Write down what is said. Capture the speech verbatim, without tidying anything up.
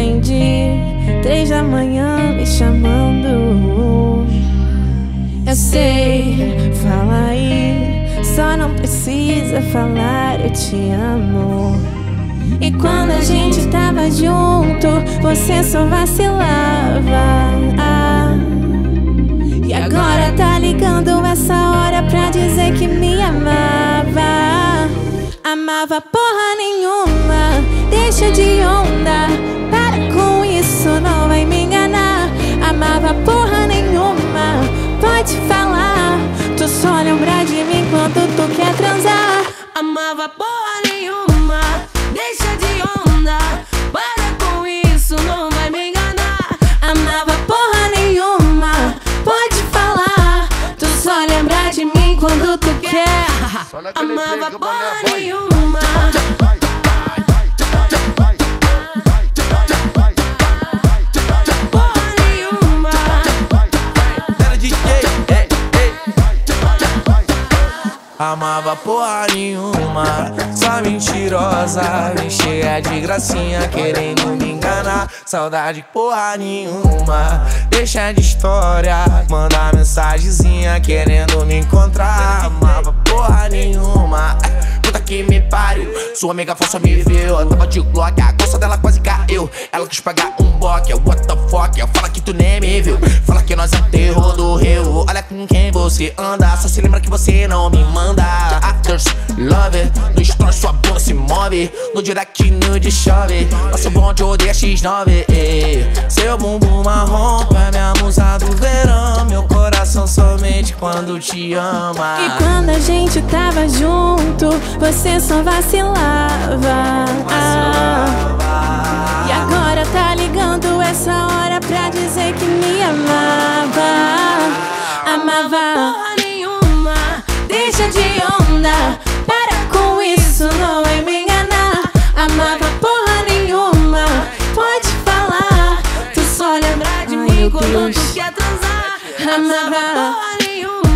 atendi, três da manhã me chamando. Eu sei, fala aí, só não precisa falar, eu te amo. E quando a gente tava junto, você só vacilava. Ah, e agora tá ligando essa hora pra dizer que me amava. Amava porra nenhuma, deixa de onda, para com isso, não vai me enganar. Amava porra nenhuma, pode falar, tu só lembra de mim quando tu quer transar. Amava porra nenhuma, deixa de onda, para com isso, não vai me enganar. Amava porra nenhuma, pode falar, tu só lembra de mim quando tu quer. Amava porra nenhuma. Amava porra nenhuma, só mentirosa, vem cheia de gracinha querendo me enganar. Saudade porra nenhuma, deixa de história, manda mensagenzinha querendo me encontrar. Amava porra nenhuma, puta que me pariu, sua amiga falsa me viu, eu tava de Glock, a calça dela quase caiu. Ela quis pagar um bloco, what the fuck, fala que tu nem me viu, fala que nós é o terror do rio. Olha com quem você anda, só se lembra que você não me manda. Actors, love it, no story sua bola se move, no direct nude chove, nosso bonde odeia X nove. Ei, seu bumbum marrom é minha musa do verão, meu coração somente quando te ama. E quando a gente tava junto, você só vacilava, ah, e agora tá ligando essa hora pra dizer que me amava. Amava deixa de onda, para com isso, não vai me enganar. Amava porra nenhuma, pode falar, tu só lembra de mim quando tu quer transar. Amava porra nenhuma.